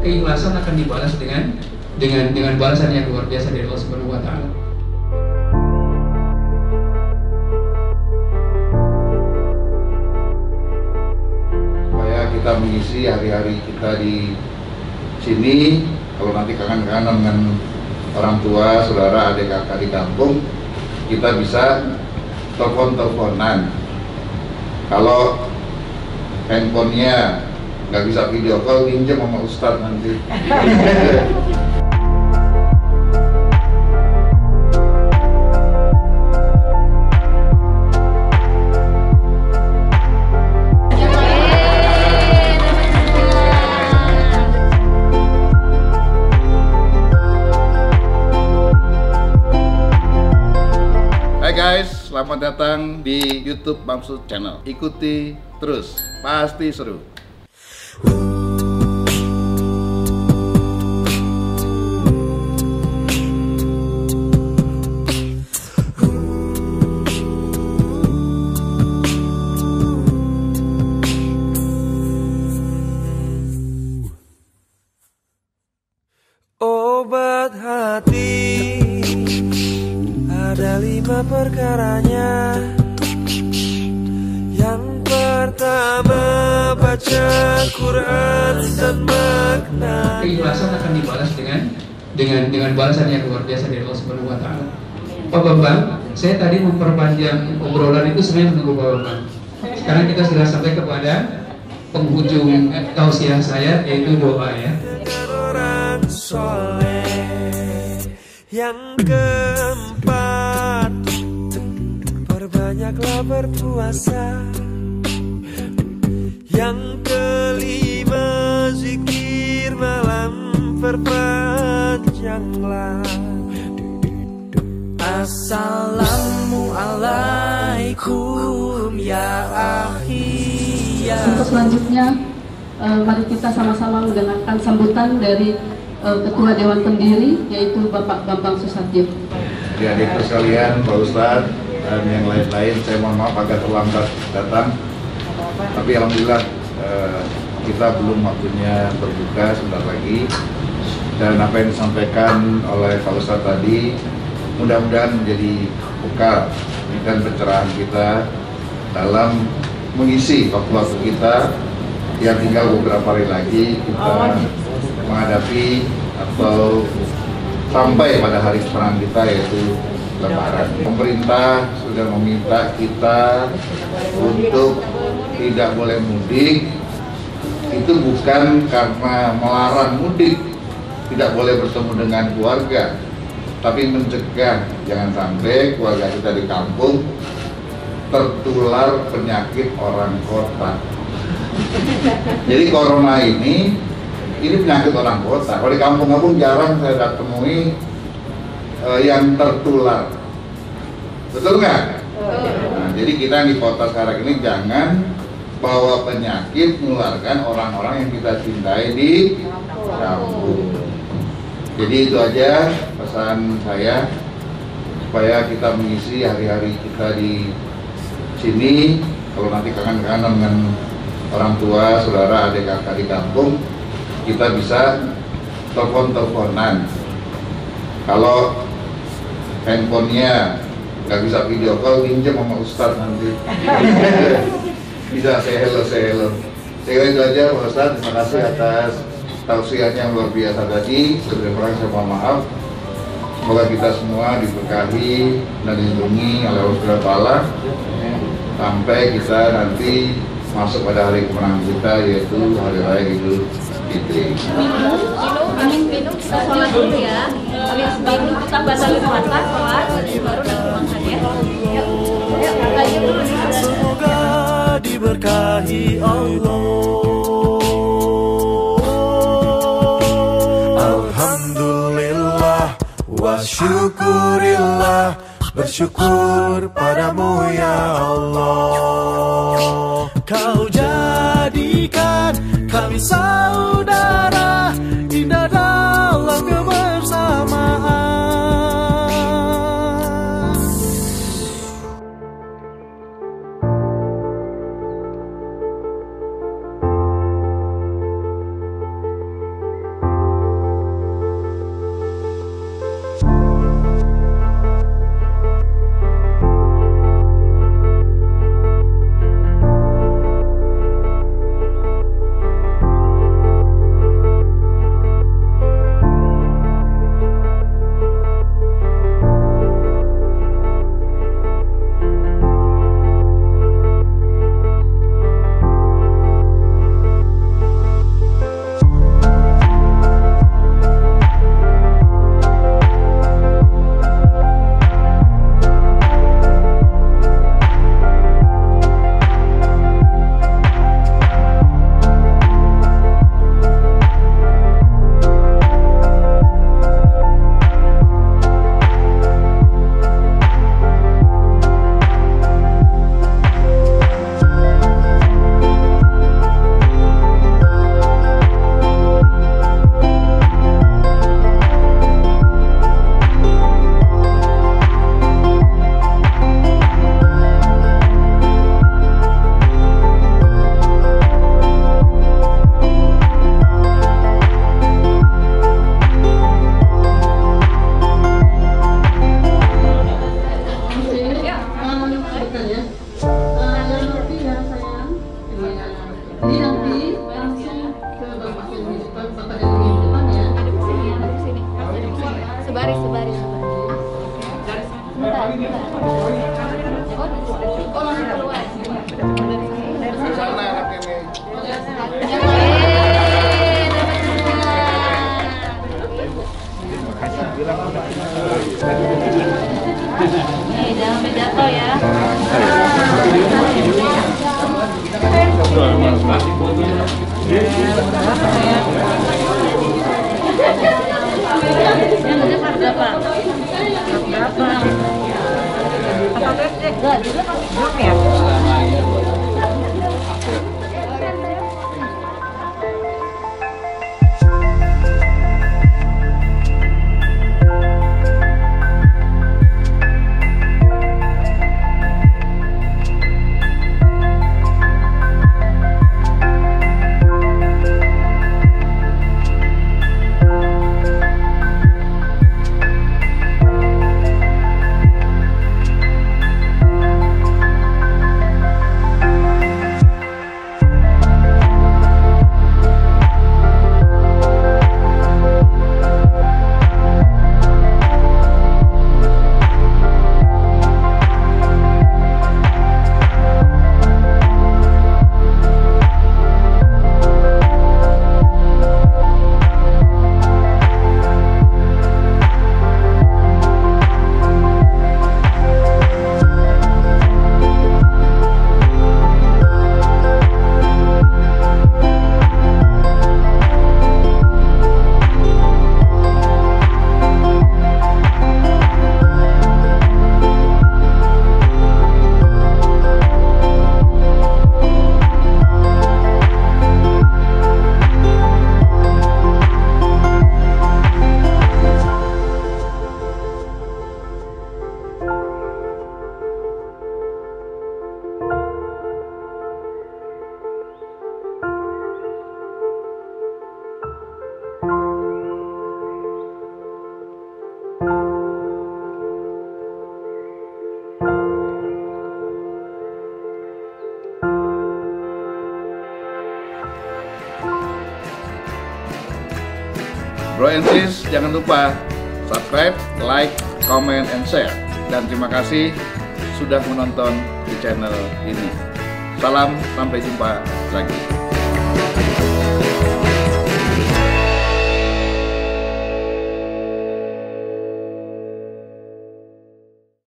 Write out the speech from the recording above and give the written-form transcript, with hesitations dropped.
keikhlasan akan dibalas dengan balasan yang luar biasa dari Allah Subhanahu wa Ta'ala. Supaya kita mengisi hari-hari kita di sini, kalau nanti kangen-kangen dengan orang tua, saudara, adik kakak di kampung, kita bisa telepon-teleponan. Kalau handphonenya nggak bisa video call, pinjam sama Ustadz nanti. Hai guys, selamat datang di YouTube Bambang Susatyo Channel. Ikuti terus, pasti seru. Obat hati ada 5 perkaranya. Yang pertama, baca Quran dan maknanya. Keikhlasan akan dibalas dengan balasan yang luar biasa dari Allah Subhanahu wa Ta'ala. Pak Bambang, saya tadi memperpanjang obrolan itu sebenarnya menunggu Pak Bambang. Sekarang kita sudah sampai kepada penghujung tausiah saya, yaitu doa ya. Yang keempat, perbanyaklah berpuasa. Yang kelima, zikir malam perpanjanglah. Assalamualaikum ya akhi ya. Untuk selanjutnya, mari kita sama-sama mendengarkan sambutan dari Ketua Dewan Pendiri, yaitu Bapak Bambang Susatyo. Adik-adik sekalian, Pak Ustadz dan yang lain-lain, saya mohon maaf agak terlambat datang. Tapi alhamdulillah kita belum waktunya berbuka sebentar lagi. Dan apa yang disampaikan oleh Pak Ustadz tadi, mudah-mudahan menjadi bekal dan pencerahan kita dalam mengisi waktu-waktu kita yang tinggal beberapa hari lagi kita menghadapi atau sampai pada hari perang kita, yaitu Lebaran. Pemerintah sudah meminta kita untuk tidak boleh mudik. Itu bukan karena melarang mudik, tidak boleh bertemu dengan keluarga, tapi mencegah jangan sampai keluarga kita di kampung tertular penyakit orang kota. Jadi corona ini penyakit orang kota. Kalau di kampung-kampung jarang saya temui yang tertular, betul nggak? Nah, jadi kita di kota sekarang ini jangan bawa penyakit menularkan orang-orang yang kita cintai di kampung. Jadi itu aja pesan saya, supaya kita mengisi hari-hari kita di sini. Kalau nanti kangen-kangen dengan orang tua, saudara, adik kakak di kampung, kita bisa telepon-teleponan. Kalau handphonenya nggak bisa video call, pinjam sama Ustadz nanti. Bisa say hello. Saya itu aja Pak Ustadz, terima kasih atas tausiahnya yang luar biasa tadi. Sebenarnya kurang saya mohon maaf. Semoga kita semua diberkahi dan dilindungi oleh Allah Subhanahu wa Ta'ala sampai kita nanti masuk pada hari kemenangan kita, yaitu hari raya Idul Fitri. Minum, kita sholat dulu ya. Habis minum kita baca Al-Fatihah, sholat, baru nanti makan ya. Yuk, ayo dulu. Semoga diberkahi Allah. Alhamdulillah wa syukurillah, bersyukur padamu ya Allah. Kau jadikan kami saudara, indah dalam kebersamaan. Bro and sis, jangan lupa subscribe, like, comment, and share. Dan terima kasih sudah menonton di channel ini. Salam, sampai jumpa lagi.